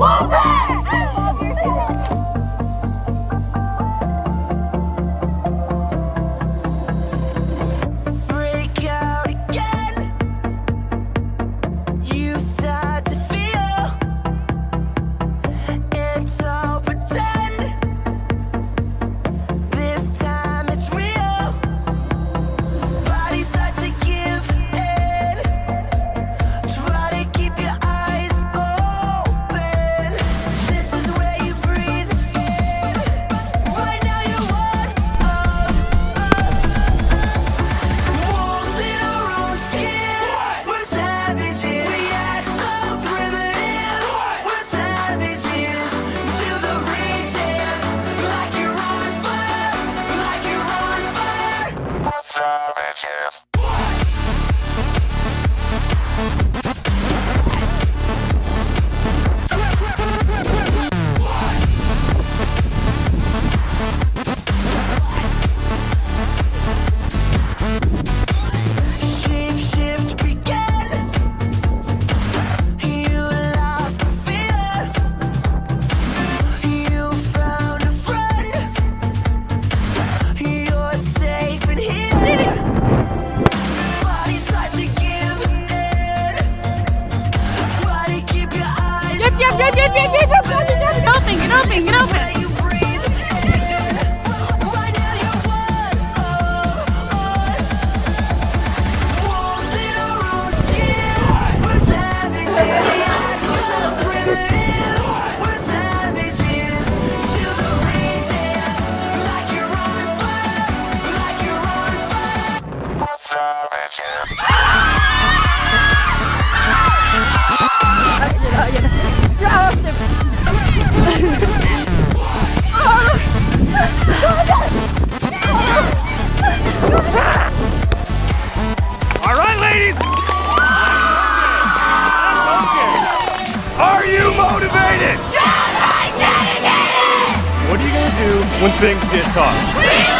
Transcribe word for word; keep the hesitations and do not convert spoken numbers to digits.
Yes. Motivated. What are you gonna do when things get tough?